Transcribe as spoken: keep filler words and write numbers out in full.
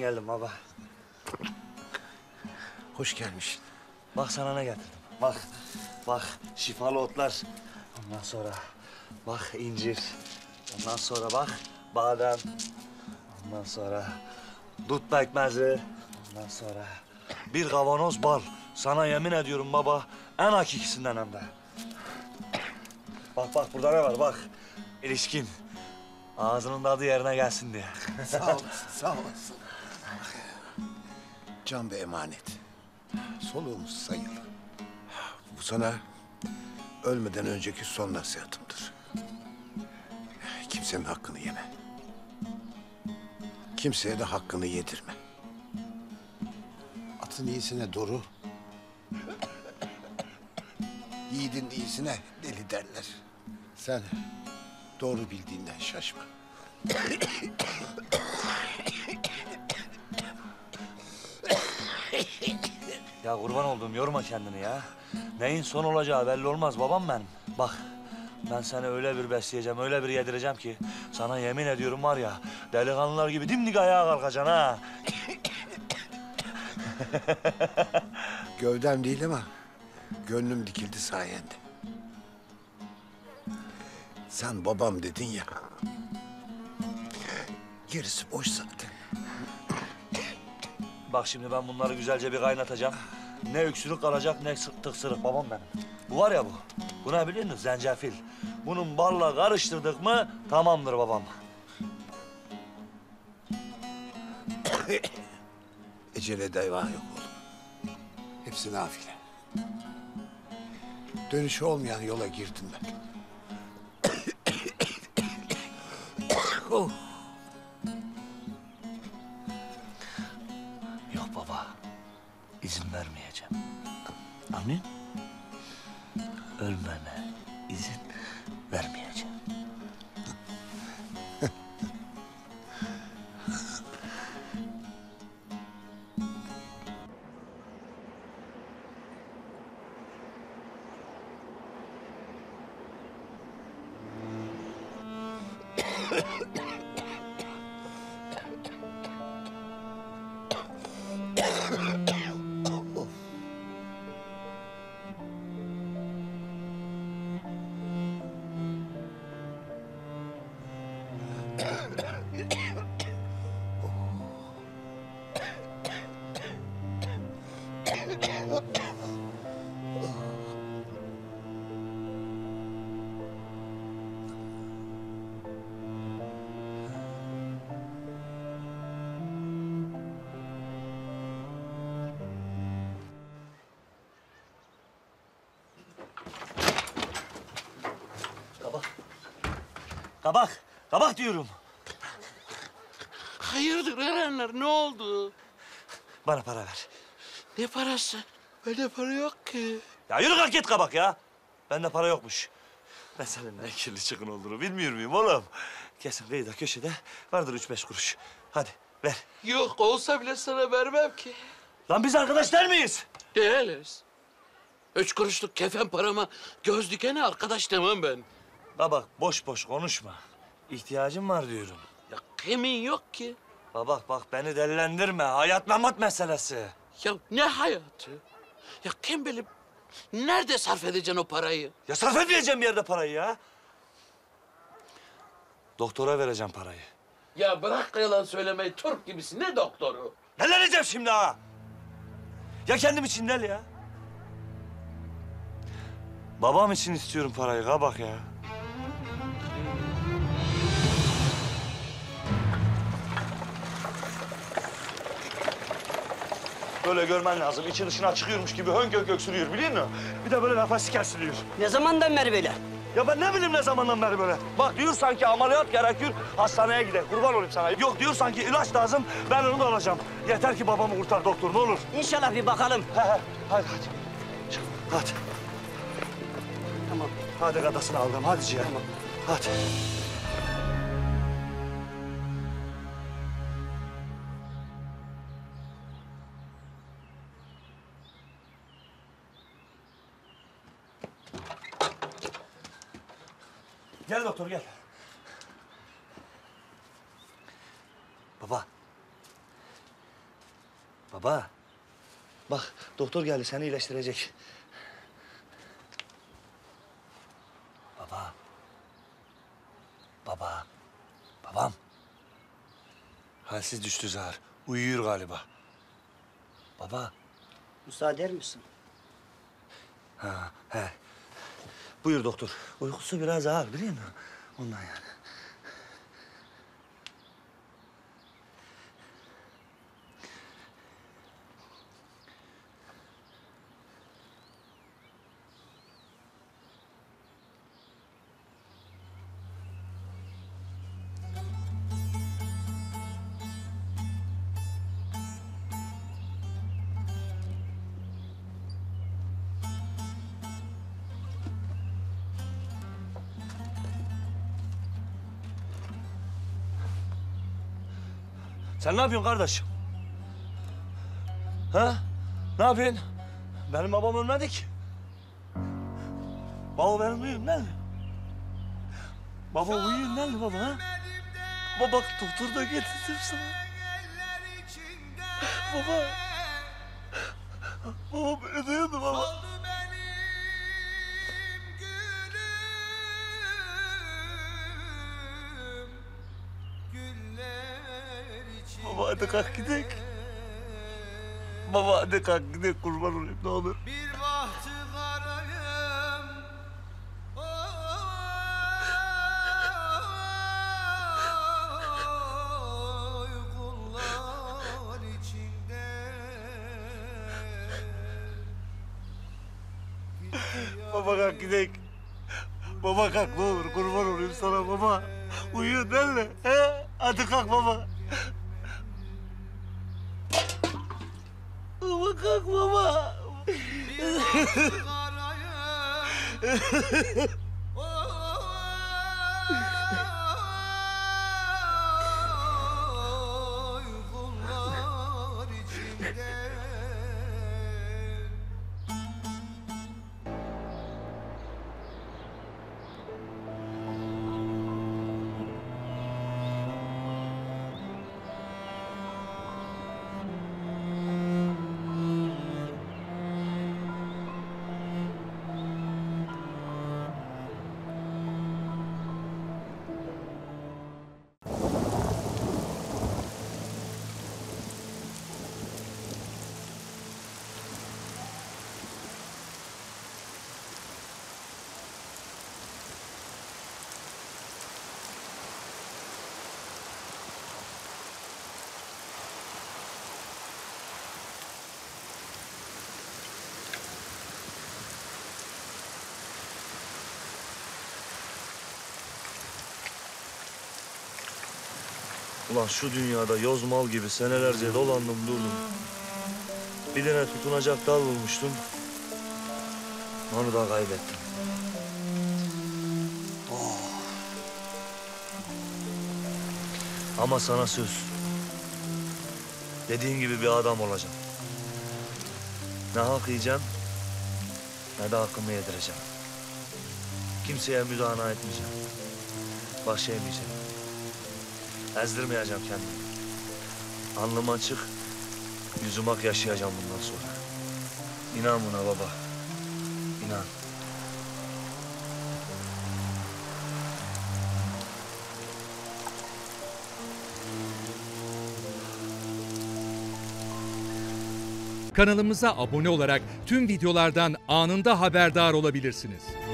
geldim baba. Hoş gelmişsin. Bak sana ne getirdim. Bak, bak şifalı otlar. Ondan sonra bak incir. Ondan sonra bak badem. Ondan sonra dut pekmezi. Ondan sonra bir kavanoz bal. Sana yemin ediyorum baba, en hakikisinden hem de. Bak bak burada ne var bak. İlişkin. Ağzının tadı yerine gelsin diye. Sağ ol, sağ olasın. Can ve emanet. Soluğumuz sayılı. Bu sana ölmeden önceki son nasihatımdır. Kimsenin hakkını yeme. Kimseye de hakkını yedirme. Atın iyisine doğru. Yiğidin iyisine deli derler. Sen doğru bildiğinden şaşma. Ya kurban olduğum yorma kendini ya. Neyin son olacağı belli olmaz babam benim. Bak ben seni öyle bir besleyeceğim, öyle bir yedireceğim ki... ...sana yemin ediyorum var ya, delikanlılar gibi dimdik ayağa kalkacaksın ha. Gövdem değil ama gönlüm dikildi sayende. Sen babam dedin ya. Gerisi boş zaten. Bak şimdi ben bunları güzelce bir kaynatacağım. Ne öksürük kalacak, ne tıksırık babam benim. Bu var ya bu. Bu ne biliyor musun? Zencefil. Bunun balla karıştırdık mı tamamdır babam. Ecele devam yok oğlum. Hepsi nafile. Dönüşü olmayan yola girdim ben. Oh. Yok baba, izin vermeyeceğim. Amin. Ölmeme izin vermeyeceğim. Kabak, kabak diyorum. Hayırdır Erenler, ne oldu? Bana para ver. Ne parası? Bende para yok ki. Ya yürü kalk git kabak ya. Bende para yokmuş. Ben senin ne kirli çıkın olduğunu bilmiyor muyum oğlum? Kesin kıyıda köşede vardır üç beş kuruş. Hadi ver. Yok, olsa bile sana vermem ki. Lan biz arkadaş der miyiz? Değiliz. Üç kuruşluk kefen parama göz dikene arkadaş demem ben. Baba boş boş konuşma. İhtiyacım var diyorum. Ya kimin yok ki? Baba bak beni delilendirme. Hayat memat meselesi. Ya ne hayatı? Ya kim bilir nerede sarf edeceksin o parayı? Ya sarf etmeyeceğim bir yerde parayı ya. Doktora vereceğim parayı. Ya bırak yalan söylemeyi, Türk gibisin. Ne doktoru? Neleneceğim şimdi ha? Ya kendim için del ya. Babam için istiyorum parayı. Ha bak ya. Böyle görmen lazım. İçi dışına çıkıyormuş gibi hönk hönk öksürüyor biliyor musun? Bir de böyle nefesi kesiliyor. Ne zamandan beri böyle? Ya ben ne bileyim ne zamandan beri böyle. Bak diyor sanki ameliyat gerekiyor, hastaneye gider. Kurban olayım sana. Yok diyor sanki ilaç lazım, ben onu da alacağım. Yeter ki babamı kurtar doktor, ne olur. İnşallah bir bakalım. He he. Hadi hadi. Çık. Hadi. Tamam. Hadi kadasını aldım. Hadi ciğer. Tamam. Hadi. Gel doktor, gel. Baba, Baba, bak doktor geldi, seni iyileştirecek. Baba. Baba. Babam. Halsiz düştü Zahar. Uyuyor galiba. Baba. Müsaade eder misin? Ha, he. Buyur doktor. Uykusu biraz ağır, biliyor musun? Ondan yani. Sen ne yapıyorsun kardeşim? Ha? Ne yapıyorsun? Benim babam ölmedi ki. Baba benim uyuyun, ne? Baba uyuyun, ne baba ha? Baba bak doktor da getirdim sana. Baba. Babam ölüyordu baba. Baba hadi kalk gidelim. Baba hadi kalk gidelim, kurban olayım ne olur. Bir bahtı karayım. Oh, oh, kullar içinde. Baba kalk gidelim. Baba kalk ne olur, kurban olayım sana baba. Uyuyun derle. He? Hadi kalk baba. Kalk baba. Ulan şu dünyada yoz mal gibi senelerce dolandım durdum. Bir tane tutunacak dal bulmuştum. Onu da kaybettim. Oh. Ama sana söz. Dediğim gibi bir adam olacağım. Ne hak yiyeceğim, ne de hakkımı yedireceğim. Kimseye müdahale etmeyeceğim. Baş eğmeyeceğim. Ezdirmeyeceğim kendimi. Alnım açık, yüzüm ak yaşayacağım bundan sonra. İnan buna baba, inan. Kanalımıza abone olarak tüm videolardan anında haberdar olabilirsiniz.